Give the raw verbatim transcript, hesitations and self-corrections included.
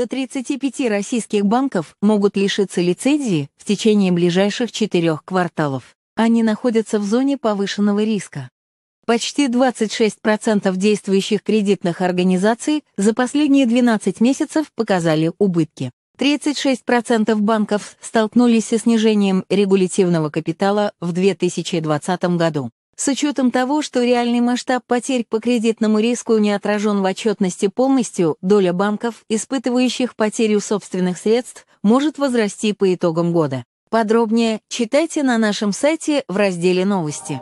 До тридцати пяти российских банков могут лишиться лицензии в течение ближайших четырех кварталов. Они находятся в зоне повышенного риска. Почти двадцать шесть процентов действующих кредитных организаций за последние двенадцать месяцев показали убытки. тридцать шесть процентов банков столкнулись со снижением регулятивного капитала в две тысячи двадцатом году. С учетом того, что реальный масштаб потерь по кредитному риску не отражен в отчетности полностью, доля банков, испытывающих потерю собственных средств, может возрасти по итогам года. Подробнее читайте на нашем сайте в разделе «Новости».